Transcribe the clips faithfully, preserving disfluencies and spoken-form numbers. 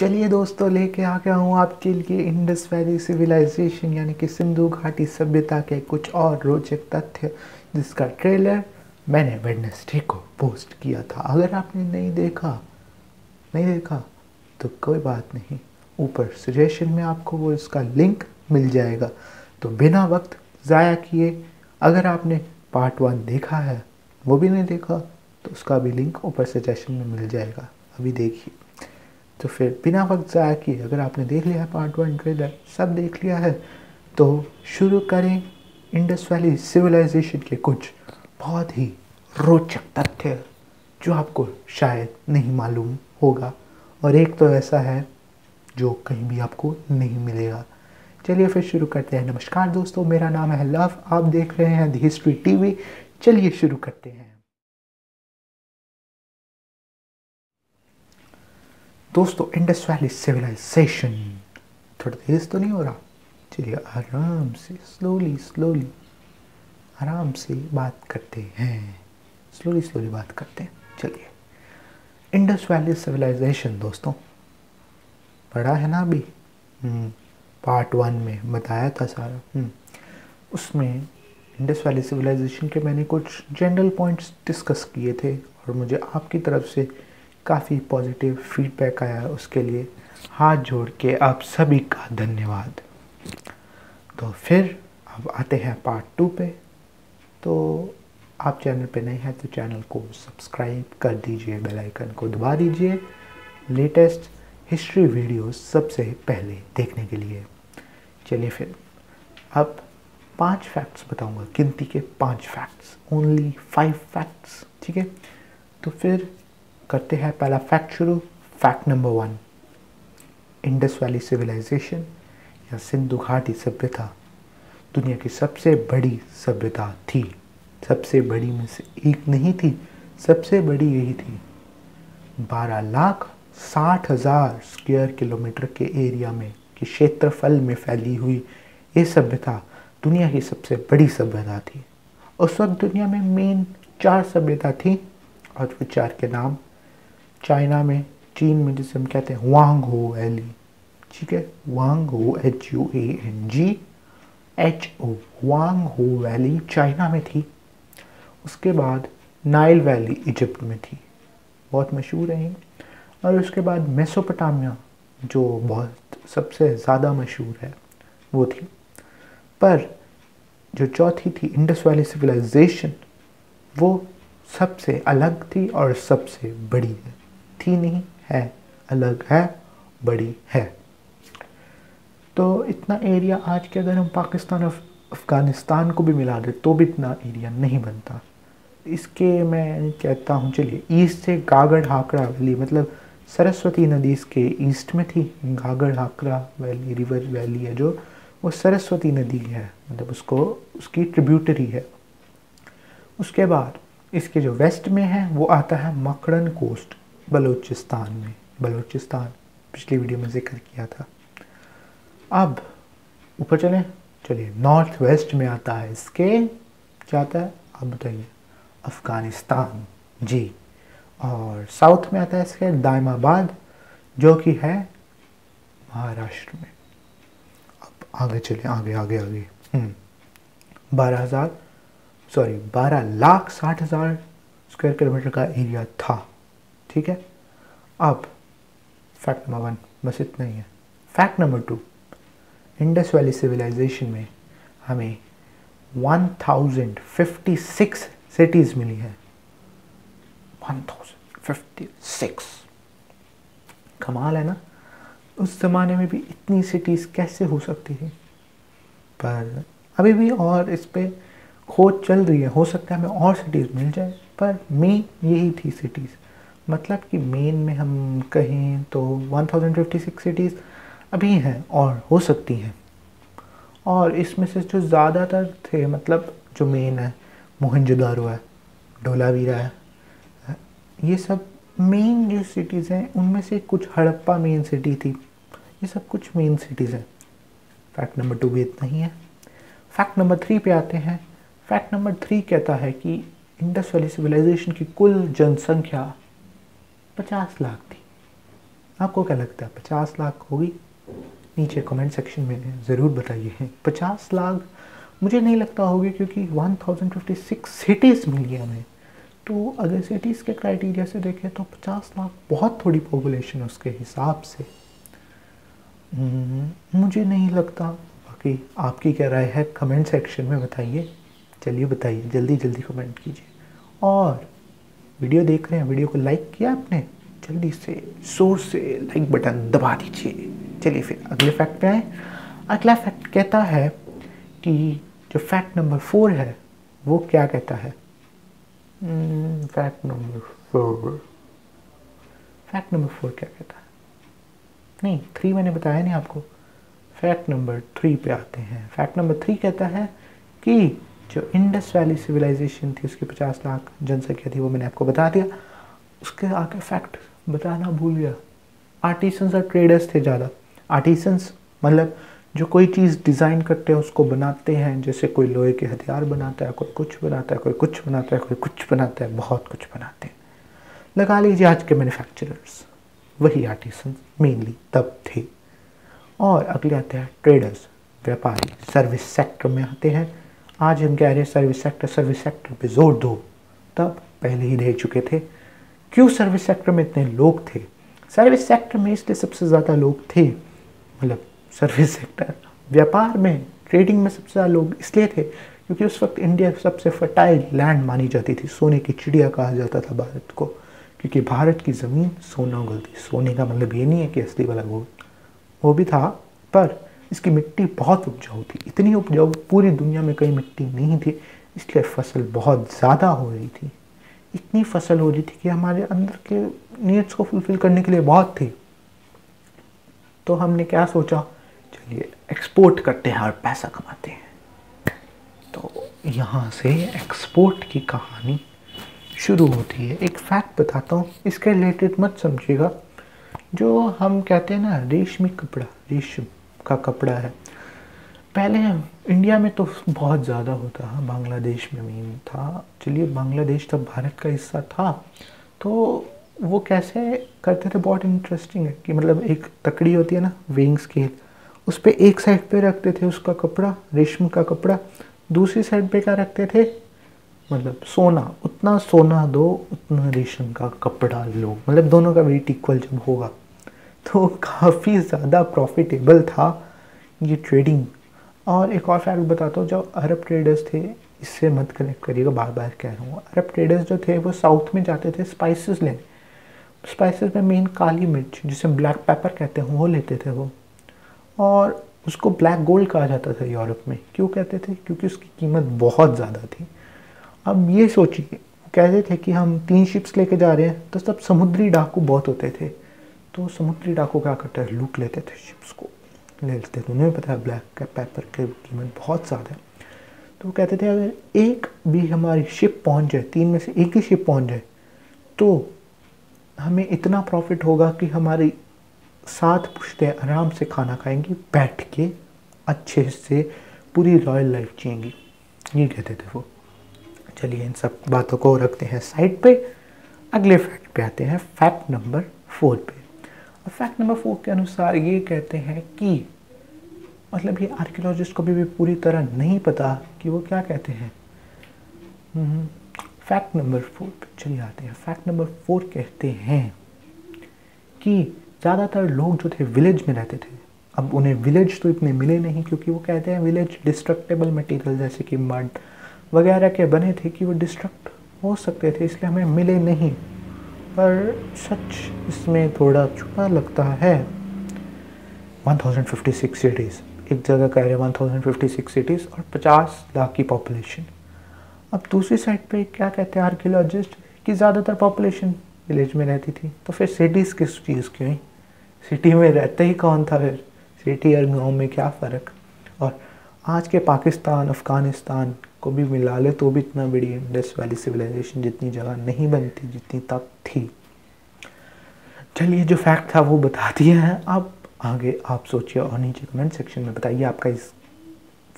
चलिए दोस्तों, लेके आ गया हूँ आपके लिए इंडस वैली सिविलाइजेशन यानी कि सिंधु घाटी सभ्यता के कुछ और रोचक तथ्य, जिसका ट्रेलर मैंने वेडनेसडे को पोस्ट किया था। अगर आपने नहीं देखा नहीं देखा तो कोई बात नहीं, ऊपर सजेशन में आपको वो इसका लिंक मिल जाएगा। तो बिना वक्त ज़ाया किए, अगर आपने पार्ट वन देखा है, वो भी नहीं देखा तो उसका भी लिंक ऊपर सजेशन में मिल जाएगा, अभी देखिए। तो फिर बिना वक्त ज़ाया किए, अगर आपने देख लिया है पार्ट वन ट्रेलर, सब देख लिया है, तो शुरू करें इंडस वैली सिविलाइजेशन के कुछ बहुत ही रोचक तथ्य जो आपको शायद नहीं मालूम होगा, और एक तो ऐसा है जो कहीं भी आपको नहीं मिलेगा। चलिए फिर शुरू करते हैं। नमस्कार दोस्तों, मेरा नाम है लव, आप देख रहे हैं द हिस्ट्री टीवी। चलिए शुरू करते हैं। दोस्तों, इंडस वैली सिविलाइजेशन, थोड़ा तेज तो नहीं हो रहा? चलिए आराम से, स्लोली स्लोली आराम से बात करते हैं, स्लोली स्लोली बात करते हैं। चलिए, इंडस वैली सिविलाइजेशन दोस्तों, पढ़ा है ना अभी, पार्ट वन में बताया था सारा। उसमें इंडस वैली सिविलाइजेशन के मैंने कुछ जनरल पॉइंट्स डिस्कस किए थे, और मुझे आपकी तरफ से काफ़ी पॉजिटिव फीडबैक आया, उसके लिए हाथ जोड़ के आप सभी का धन्यवाद। तो फिर अब आते हैं पार्ट टू पे। तो आप चैनल पे नहीं हैं तो चैनल को सब्सक्राइब कर दीजिए, बेल आइकन को दबा दीजिए लेटेस्ट हिस्ट्री वीडियोस सबसे पहले देखने के लिए। चलिए फिर अब पांच फैक्ट्स बताऊंगा, गिनती के पांच फैक्ट्स, ओनली फाइव फैक्ट्स, ठीक है। तो फिर करते हैं पहला फैक्ट शुरू। Fact number one, Indus valley civilization या सिंधु घाटी सभ्यता दुनिया की सबसे बड़ी सभ्यता थी। सबसे बड़ी में से एक नहीं थी, सबसे बड़ी यही थी। बारह लाख साठ हज़ार स्क्वायर किलोमीटर के एरिया में, के क्षेत्रफल में फैली हुई ये सभ्यता दुनिया की सबसे बड़ी सभ्यता थी। उस वक्त दुनिया में मेन चार सभ्यता थी, और वो चार के नाम चाइना में, चीन में, जिसे हम कहते हैं हुआंग हो वैली, ठीक है, Huang Ho, H U A N G H O, Huang Ho valley China में थी। उसके बाद नाइल वैली इजिप्ट में थी, बहुत मशहूर है। और उसके बाद मेसोपोटामिया, जो बहुत सबसे ज़्यादा मशहूर है, वो थी। पर जो चौथी थी इंडस वैली सिविलाइजेशन, वो सबसे अलग थी और सबसे बड़ी है। थी नहीं है, अलग है, बड़ी है। तो इतना एरिया आज के अगर हम पाकिस्तान और अफ़गानिस्तान को भी मिला दें तो भी इतना एरिया नहीं बनता। इसके मैं कहता हूँ, चलिए ईस्ट से गागर हाकड़ा वैली, मतलब सरस्वती नदी इसके ईस्ट में थी। Ghaggar Hakra valley, river valley है जो, वो सरस्वती नदी है, मतलब उसको उसकी ट्रिब्यूटरी है। उसके बाद इसके जो वेस्ट में है वो आता है मकरन कोस्ट, बलूचिस्तान में। बलूचिस्तान पिछली वीडियो में जिक्र किया था। अब ऊपर चलें, चलिए नॉर्थ वेस्ट में आता है इसके, क्या आता है आप बताइए, अफ़गानिस्तान जी। और साउथ में आता है इसके दाइमाबाद, जो कि है महाराष्ट्र में। अब आगे चले, आगे आगे आगे बारह हज़ार सॉरी बारह लाख साठ हज़ार स्क्वायर किलोमीटर का एरिया था, ठीक है। अब फैक्ट नंबर वन बस इतना ही है। Fact number two, Indus valley civilization में हमें one thousand fifty six cities मिली है। वन थाउजेंड फिफ्टी सिक्स, कमाल है ना। उस ज़माने में भी इतनी सिटीज़ कैसे हो सकती थी? पर अभी भी और इस पर खोज चल रही है, हो सकता है हमें और सिटीज़ मिल जाए, पर मेन यही थी सिटीज़। मतलब कि मेन में हम कहें तो one thousand fifty six cities अभी हैं और हो सकती हैं। और इसमें से जो ज़्यादातर थे, मतलब जो मेन है, मोहनजोदारो है, ढोलावीरा है, ये सब मेन जो सिटीज़ हैं, उनमें से कुछ हड़प्पा मेन सिटी थी, ये सब कुछ मेन सिटीज़ हैं। फैक्ट नंबर टू भी इतना ही है। फैक्ट नंबर थ्री पे आते हैं। फैक्ट नंबर थ्री कहता है कि इंडस वैली सिविलाइजेशन की कुल जनसंख्या पचास लाख थी। आपको क्या लगता है पचास लाख होगी? नीचे कमेंट सेक्शन में ज़रूर बताइए। पचास लाख मुझे नहीं लगता होगी क्योंकि एक हज़ार छप्पन सिटीज़ मिली हमें, तो अगर सिटीज़ के क्राइटेरिया से देखें तो पचास लाख बहुत थोड़ी पॉपुलेशन उसके हिसाब से मुझे नहीं लगता। बाकी आपकी क्या राय है कमेंट सेक्शन में बताइए। चलिए बताइए, जल्दी जल्दी कमेंट कीजिए। और वीडियो देख रहे हैं, वीडियो को लाइक किया आपने, जल्दी से जोर से लाइक बटन दबा दीजिए। चलिए फिर अगले फैक्ट पे आए। अगला फैक्ट कहता है कि जो फैक्ट नंबर फोर है वो क्या कहता है? Fact number four fact number four क्या कहता है? नहीं, थ्री मैंने बताया नहीं आपको। फैक्ट नंबर थ्री पे आते हैं। फैक्ट नंबर थ्री कहता है कि जो इंडस वैली सिविलाइजेशन थी उसकी पचास लाख जनसंख्या थी, वो मैंने आपको बता दिया। उसके आगे फैक्ट बताना भूल गया, आर्टिसंस और ट्रेडर्स थे ज़्यादा। आर्टिसंस मतलब जो कोई चीज़ डिज़ाइन करते हैं, उसको बनाते हैं, जैसे कोई लोहे के हथियार बनाता है, कोई कुछ बनाता है, कोई कुछ बनाता है, कोई कुछ बनाता है, बहुत कुछ बनाते हैं। लगा लीजिए आज के मैन्युफैक्चरर्स वही आर्टिसंस मेनली तब थे। और अगले आते हैं ट्रेडर्स, व्यापारी, सर्विस सेक्टर में आते हैं। आज हम कह रहे हैं सर्विस सेक्टर, सर्विस सेक्टर पर जोर दो, तब पहले ही रह चुके थे। क्यों सर्विस सेक्टर में इतने लोग थे? सर्विस सेक्टर में इसलिए सबसे ज़्यादा लोग थे, मतलब सर्विस सेक्टर व्यापार में, ट्रेडिंग में सबसे ज़्यादा लोग इसलिए थे क्योंकि उस वक्त इंडिया सबसे फर्टाइल लैंड मानी जाती थी। सोने की चिड़िया कहा जाता था भारत को, क्योंकि भारत की ज़मीन सोना उगलती। सोने का मतलब ये नहीं है कि असली वाला वो वो भी था, पर इसकी मिट्टी बहुत उपजाऊ थी। इतनी उपजाऊ पूरी दुनिया में कई मिट्टी नहीं थी, इसलिए फसल बहुत ज़्यादा हो रही थी। इतनी फसल हो रही थी कि हमारे अंदर के नीड्स को फुलफिल करने के लिए बहुत थी। तो हमने क्या सोचा, चलिए एक्सपोर्ट करते हैं और पैसा कमाते हैं। तो यहाँ से एक्सपोर्ट की कहानी शुरू होती है। एक फैक्ट बताता हूँ, इसके रिलेटेड मत समझिएगा। जो हम कहते हैं ना रेशमी कपड़ा, रेशम का कपड़ा है, पहले इंडिया में तो बहुत ज़्यादा होता है, बांग्लादेश में भी था। चलिए बांग्लादेश तब भारत का हिस्सा था, तो वो कैसे करते थे बहुत इंटरेस्टिंग है कि मतलब एक तकड़ी होती है ना, वेइंग स्केल, उस पर एक साइड पे रखते थे उसका कपड़ा, रेशम का कपड़ा, दूसरी साइड पे क्या रखते थे, मतलब सोना। उतना सोना दो उतना रेशम का कपड़ा लो, मतलब दोनों का वेट इक्वल जब होगा। तो काफ़ी ज़्यादा प्रॉफिटेबल था ये ट्रेडिंग। और एक और फैक्ट बताता हूँ, जो अरब ट्रेडर्स थे, इससे मत कनेक्ट करिएगा, बार बार कह रहा हूँ। अरब ट्रेडर्स जो थे वो साउथ में जाते थे स्पाइसेस लेने। स्पाइसेस में मेन काली मिर्च जिसे ब्लैक पेपर कहते हैं वो लेते थे वो, और उसको ब्लैक गोल्ड कहा जाता था यूरोप में। क्यों कहते थे? क्योंकि उसकी कीमत बहुत ज़्यादा थी। अब ये सोचिए, कहते थे कि हम तीन शिप्स लेके जा रहे हैं, तो सब समुद्री डाकू बहुत होते थे। तो समुद्री डाकू क्या करते थे, लूट लेते थे शिप्स को, ले लेते थे। उन्हें पता है ब्लैक पेपर की कीमत बहुत ज़्यादा है, तो वो कहते थे अगर एक भी हमारी शिप पहुँच जाए, तीन में से एक ही शिप पहुँच जाए, तो हमें इतना प्रॉफिट होगा कि हमारी साथ पुश्तें आराम से खाना खाएंगी, बैठ के अच्छे से पूरी रॉयल लाइफ जिएंगी, ये कहते थे वो। चलिए इन सब बातों को रखते हैं साइड पे, अगले फैक्ट पे आते हैं, फैक्ट नंबर फोर पे। और फैक्ट नंबर फोर के अनुसार ये कहते हैं कि मतलब ये आर्कियोलॉजिस्ट को भी, भी पूरी तरह नहीं पता कि वो क्या कहते हैं। फैक्ट नंबर फोर पे चलिए आते हैं। फैक्ट नंबर फोर कहते हैं कि ज़्यादातर लोग जो थे विलेज में रहते थे। अब उन्हें विलेज तो इतने मिले नहीं, क्योंकि वो कहते हैं विलेज डिस्ट्रक्टेबल मटेरियल जैसे कि मड वगैरह के बने थे कि वो डिस्ट्रक्ट हो सकते थे, इसलिए हमें मिले नहीं। पर सच इसमें थोड़ा छुपा लगता है। एक हज़ार छप्पन सिटीज़ एक जगह कह रहे हैं, एक हज़ार छप्पन सिटीज़ और पचास लाख की पॉपुलेशन। अब दूसरी साइड पे क्या कहते हैं आर्कियोलॉजिस्ट कि ज़्यादातर पॉपुलेशन विलेज में रहती थी, तो फिर सिटीज़ किस चीज़ की हुई? सिटी में रहता ही कौन था फिर? सिटी और गांव में क्या फ़र्क? और आज के पाकिस्तान, अफ़गानिस्तान को भी मिला ले तो भी इतना बड़ी इंडस वैली सिविलाइजेशन जितनी जगह नहीं बनती जितनी तब थी। चलिए जो फैक्ट था वो बता दिया है, अब आगे आप सोचिए और नीचे कमेंट सेक्शन में बताइए आपका इस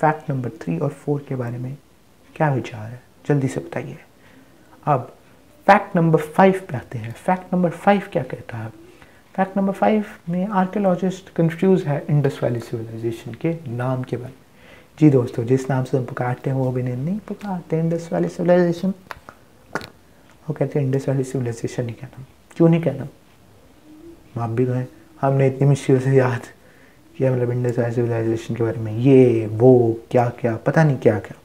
फैक्ट नंबर थ्री और फोर के बारे में क्या विचार है, जल्दी से बताइए। अब फैक्ट नंबर फाइव पे आते हैं। फैक्ट नंबर फाइव क्या कहता है? फैक्ट नंबर फाइव में आर्कियोलॉजिस्ट कंफ्यूज है इंडस वैली सिविलाइजेशन के नाम के बारे में। जी दोस्तों, जिस नाम से हम पुकारते हैं वो भी नहीं पुकारते इंडस वैली सिविलाइजेशन, वो कहते हैं इंडस वैली सिविलाइजेशन नहीं कहना। क्यों नहीं कहना? आप भी तो हैं, हमने इतनी मुश्किल से याद किया मतलब इंडस वैली सिविलाइजेशन के बारे में ये वो क्या क्या पता नहीं क्या क्या,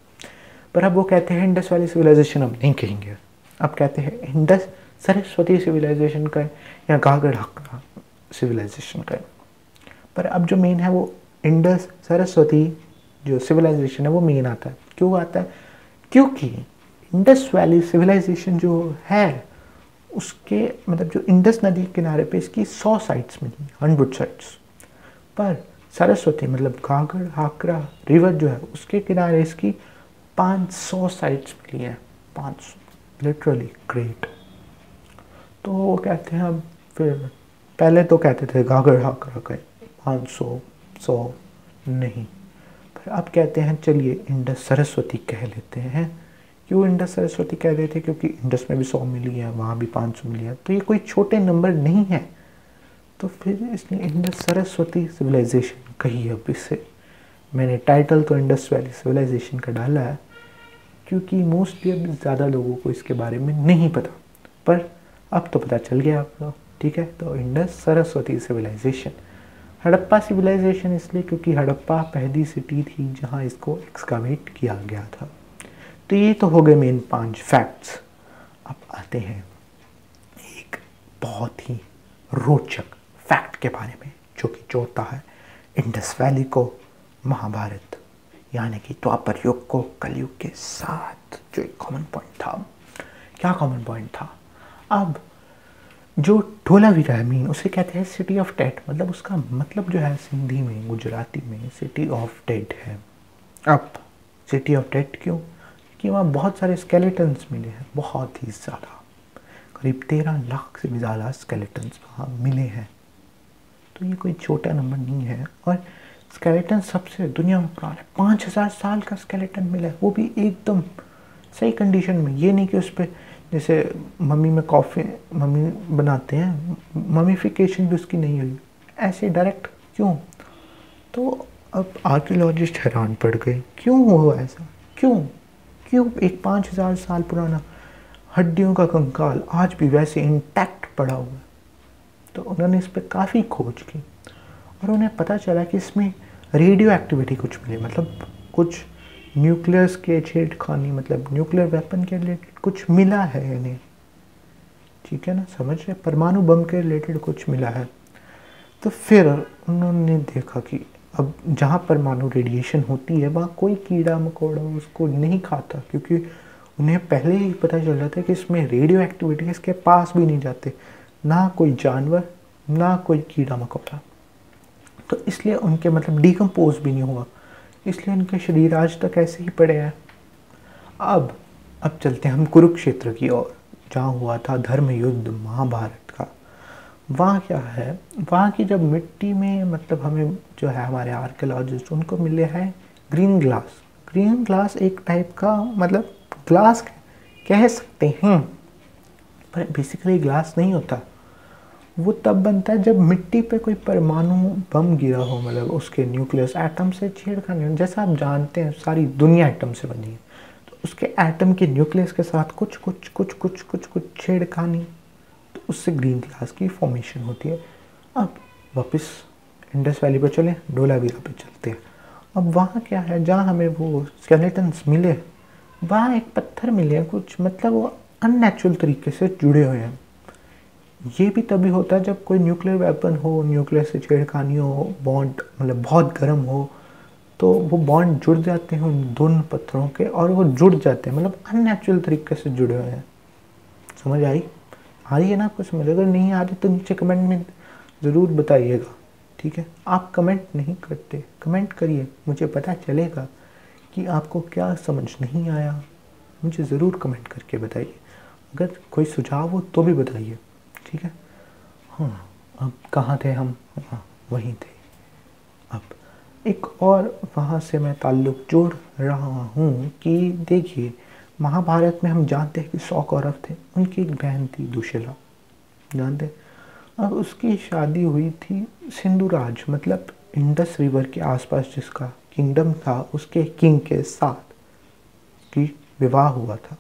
पर अब वो कहते हैं इंडस वैली सिविलाइजेशन हम नहीं कहेंगे, अब कहते हैं इंडस सरस्वती सिविलाइजेशन का या घाघर-हकरा सिविलाइजेशन का। पर अब जो मेन है वो इंडस सरस्वती जो सिविलाइजेशन है वो मेन आता है। क्यों आता है? क्योंकि इंडस वैली सिविलाइजेशन जो है उसके मतलब जो इंडस नदी किनारे पे इसकी सौ साइट्स मिली, हंड्रेड साइट्स, पर सरस्वती मतलब घाघर-हकरा रिवर जो है उसके किनारे इसकी पाँच सौ साइट्स मिली हैं, पाँच सौ लिटरली ग्रेट। तो वो कहते हैं अब फिर पहले तो कहते थे घाघर-हकरा के पाँच सौ सौ नहीं, पर अब कहते हैं चलिए इंडस सरस्वती कह लेते हैं। क्यों इंडस सरस्वती कह रहे थे? क्योंकि इंडस में भी सौ मिली है, वहाँ भी पाँच सौ मिली है, तो ये कोई छोटे नंबर नहीं है, तो फिर इसने इंडस सरस्वती सिविलाइजेशन कही। अब इसे मैंने टाइटल तो इंडस वैली सिविलाइजेशन का डाला है क्योंकि मोस्टली अब ज़्यादा लोगों को इसके बारे में नहीं पता, पर अब तो पता चल गया आपको, ठीक है। तो Indus Saraswati civilization. Harappa civilization इसलिए क्योंकि हड़प्पा पहली सिटी थी जहां इसको एक्सकावेट किया गया था। तो ये तो हो गए मेन पांच फैक्ट्स। अब आते हैं एक बहुत ही रोचक फैक्ट के बारे में जो कि जोड़ता है इंडस वैली को महाभारत यानी कि द्वापर युग को कलयुग के साथ, जो एक कॉमन पॉइंट था। क्या कॉमन पॉइंट था? अब जो धोलावीरा है मीन उसे कहते हैं सिटी ऑफ डेड, मतलब उसका मतलब जो है सिंधी में गुजराती में सिटी ऑफ डेड है। अब सिटी ऑफ डेड क्यों? क्योंकि वहाँ बहुत सारे स्केलेटन्स मिले हैं, बहुत ही ज़्यादा, करीब तेरह लाख से भी ज़्यादा स्केलेटन्स वहाँ मिले हैं। तो ये कोई छोटा नंबर नहीं है। और स्केलेटन सबसे दुनिया में पुराना है, पाँच हज़ार साल का स्केलेटन मिला है, वो भी एकदम सही कंडीशन में। ये नहीं कि उस पर जैसे मम्मी में कॉफ़ी मम्मी बनाते हैं, ममीफिकेशन भी उसकी नहीं हुई, ऐसे डायरेक्ट। क्यों? तो अब आर्कियोलॉजिस्ट हैरान पड़ गए, क्यों हुआ ऐसा? क्यों क्यों एक पाँच हज़ार साल पुराना हड्डियों का कंकाल आज भी वैसे इंटैक्ट पड़ा हुआ है? तो उन्होंने इस पर काफ़ी खोज की और उन्हें पता चला कि इसमें रेडियो एक्टिविटी कुछ मिली, मतलब कुछ न्यूक्लियस के छेड़खानी मतलब न्यूक्लियर वेपन के रिलेटेड कुछ मिला है इन्हें, ठीक है ना, समझ रहे, परमाणु बम के रिलेटेड कुछ मिला है। तो फिर उन्होंने देखा कि अब जहाँ परमाणु रेडिएशन होती है वहाँ कोई कीड़ा मकोड़ा उसको नहीं खाता, क्योंकि उन्हें पहले ही पता चल रहा था कि इसमें रेडियो एक्टिविटी इसके पास भी नहीं जाते, ना कोई जानवर ना कोई कीड़ा मकोड़ा, तो इसलिए उनके मतलब डिकम्पोज भी नहीं हुआ, इसलिए उनके शरीर आज तक ऐसे ही पड़े हैं। अब अब चलते हैं हम कुरुक्षेत्र की ओर, जहाँ हुआ था धर्म युद्ध महाभारत का। वहाँ क्या है? वहाँ की जब मिट्टी में मतलब हमें जो है हमारे आर्कियोलॉजिस्ट उनको मिले हैं ग्रीन ग्लास। ग्रीन ग्लास एक टाइप का मतलब ग्लास कह सकते हैं, पर बेसिकली ग्लास नहीं होता, वो तब बनता है जब मिट्टी पे कोई परमाणु बम गिरा हो, मतलब उसके न्यूक्लियस एटम से छेड़खानी हो। जैसा आप जानते हैं सारी दुनिया एटम से बनी है, तो उसके एटम के न्यूक्लियस के साथ कुछ कुछ कुछ कुछ कुछ कुछ छेड़खानी, तो उससे ग्रीन ग्लास की फॉर्मेशन होती है। अब वापस इंडस वैली पर चले, धोलावीरा पे चलते हैं। अब वहाँ क्या है? जहाँ हमें वो स्केलेटन्स मिले वहाँ एक पत्थर मिले कुछ मतलब वो अननेचुरल तरीके से जुड़े हुए हैं। ये भी तभी होता है जब कोई न्यूक्लियर वेपन हो, न्यूक्लियर से छेड़खानी हो, बॉन्ड मतलब बहुत गर्म हो, तो वो बॉन्ड जुड़ जाते हैं उन दोनों पत्थरों के और वो जुड़ जाते हैं, मतलब अननेचुरल तरीके से जुड़े हुए हैं। समझ आई? आ रही है ना आपको समझ? अगर नहीं आ रही तो नीचे कमेंट में ज़रूर बताइएगा, ठीक है। आप कमेंट नहीं करते, कमेंट करिए, मुझे पता चलेगा कि आपको क्या समझ नहीं आया, मुझे ज़रूर कमेंट करके बताइए। अगर कोई सुझाव हो तो भी बताइए, ठीक है। हाँ, अब कहाँ थे हम? हाँ, वहीं थे। अब एक और वहाँ से मैं ताल्लुक़ जोड़ रहा हूँ कि देखिए महाभारत में हम जानते हैं कि सौ कौरव थे, उनकी एक बहन थी दुशला, जानते हैं। अब उसकी शादी हुई थी सिंधु राज मतलब इंडस रिवर के आसपास जिसका किंगडम था उसके किंग के साथ की विवाह हुआ था।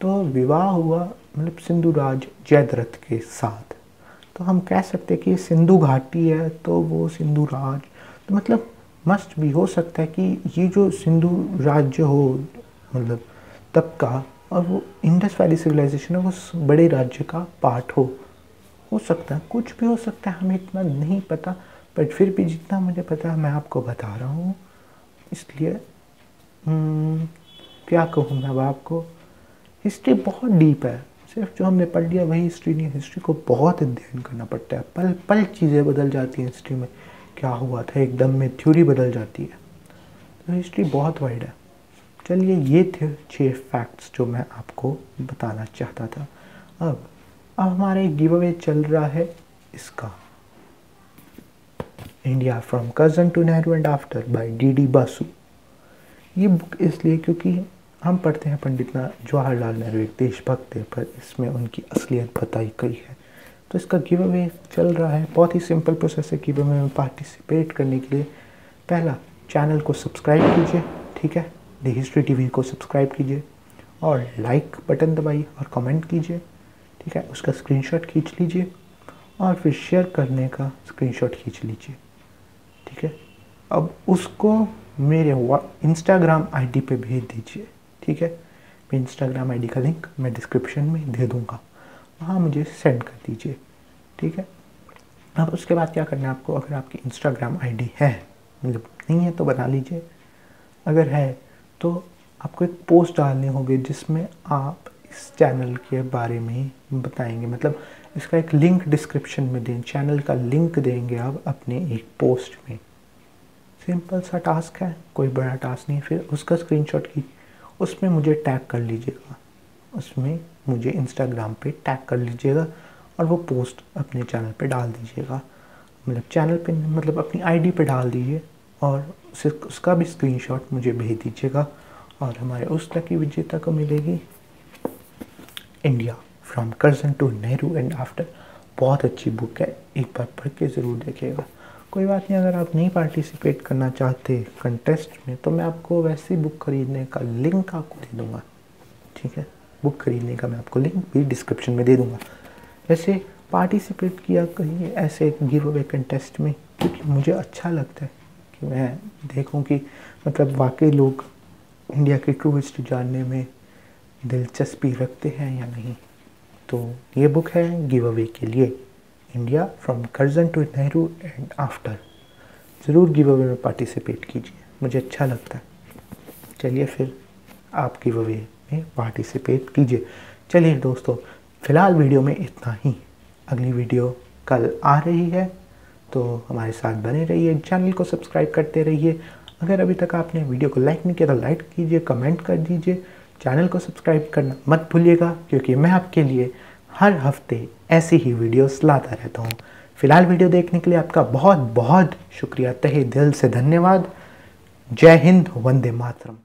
तो विवाह हुआ मतलब सिंधु राज जयद्रथ के साथ। तो हम कह सकते हैं कि सिंधु घाटी है तो वो सिंधु राज, तो मतलब मस्ट भी हो सकता है कि ये जो सिंधु राज्य हो मतलब तब का और वो इंडस वैली सिविलाइजेशन है वो बड़े राज्य का पार्ट हो हो सकता है, कुछ भी हो सकता है, हमें इतना नहीं पता। बट फिर भी जितना मुझे पता है मैं आपको बता रहा हूँ, इसलिए क्या कहूँ मैं अब आपको। हिस्ट्री बहुत डीप है, सिर्फ जो हमने पढ़ लिया वही हिस्ट्री नहीं, हिस्ट्री को बहुत अध्ययन करना पड़ता है। पल पल चीज़ें बदल जाती हैं हिस्ट्री में, क्या हुआ था एकदम में थ्योरी बदल जाती है। तो हिस्ट्री बहुत वाइड है। चलिए ये थे छः फैक्ट्स जो मैं आपको बताना चाहता था। अब अब हमारा एक गिव अवे चल रहा है इसका, India from Curzon to Nehru and after by D D Basu. ये बुक इसलिए क्योंकि हम पढ़ते हैं पंडित जवाहरलाल नेहरू एक देशभक्त थे, पर इसमें उनकी असलियत बताई गई है। तो इसका गिव अवे चल रहा है, बहुत ही सिंपल प्रोसेस है गिव अवे में पार्टिसिपेट करने के लिए। पहला, चैनल को सब्सक्राइब कीजिए, ठीक है, द हिस्ट्री टीवी को सब्सक्राइब कीजिए और लाइक बटन दबाइए और कमेंट कीजिए, ठीक है, उसका स्क्रीनशॉट खींच लीजिए और फिर शेयर करने का स्क्रीनशॉट खींच लीजिए, ठीक है। अब उसको मेरे इंस्टाग्राम आईडी पे भेज दीजिए, ठीक है, मैं इंस्टाग्राम आईडी का लिंक मैं डिस्क्रिप्शन में दे दूँगा, वहाँ मुझे सेंड कर दीजिए, ठीक है। अब उसके बाद क्या करना है आपको, अगर आपकी इंस्टाग्राम आईडी है, मतलब नहीं है तो बना लीजिए, अगर है तो आपको एक पोस्ट डालनी होगी जिसमें आप इस चैनल के बारे में बताएंगे, मतलब इसका एक लिंक डिस्क्रिप्शन में दें, चैनल का लिंक देंगे आप अपने एक पोस्ट में। सिंपल सा टास्क है, कोई बड़ा टास्क नहीं। फिर उसका स्क्रीनशॉट की उसमें मुझे टैग कर लीजिएगा, उसमें मुझे इंस्टाग्राम पे टैग कर लीजिएगा और वो पोस्ट अपने चैनल पे डाल दीजिएगा, मतलब चैनल पे मतलब अपनी आईडी पे डाल दीजिए और उसका भी स्क्रीनशॉट मुझे भेज दीजिएगा और हमारे उस लकी विजेता को मिलेगी India from Curzon to Nehru and after. बहुत अच्छी बुक है, एक बार पढ़ के ज़रूर देखिएगा। कोई बात नहीं, अगर आप नहीं पार्टिसिपेट करना चाहते कंटेस्ट में तो मैं आपको वैसी बुक खरीदने का लिंक आपको दे दूँगा, ठीक है, बुक खरीदने का मैं आपको लिंक भी डिस्क्रिप्शन में दे दूँगा। वैसे पार्टिसिपेट किया कहीं ऐसे गिव अवे कंटेस्ट में, क्योंकि मुझे अच्छा लगता है कि मैं देखूँ कि मतलब वाकई लोग इंडिया की ट्रू हिस्ट्री जानने में दिलचस्पी रखते हैं या नहीं। तो ये बुक है गिव अवे के लिए, India from Curzon to Nehru and after. ज़रूर गिव अवे में पार्टिसिपेट कीजिए, मुझे अच्छा लगता है। चलिए फिर आप गिव अवे में पार्टिसिपेट कीजिए। चलिए दोस्तों, फ़िलहाल वीडियो में इतना ही, अगली वीडियो कल आ रही है तो हमारे साथ बने रहिए, चैनल को सब्सक्राइब करते रहिए। अगर अभी तक आपने वीडियो को लाइक नहीं किया तो लाइक कीजिए, कमेंट कर दीजिए, चैनल को सब्सक्राइब करना मत भूलिएगा क्योंकि मैं आपके लिए हर हफ्ते ऐसी ही वीडियोस लाता रहता हूँ। फ़िलहाल वीडियो देखने के लिए आपका बहुत बहुत शुक्रिया, तहे दिल से धन्यवाद। जय हिंद, वंदे मातरम।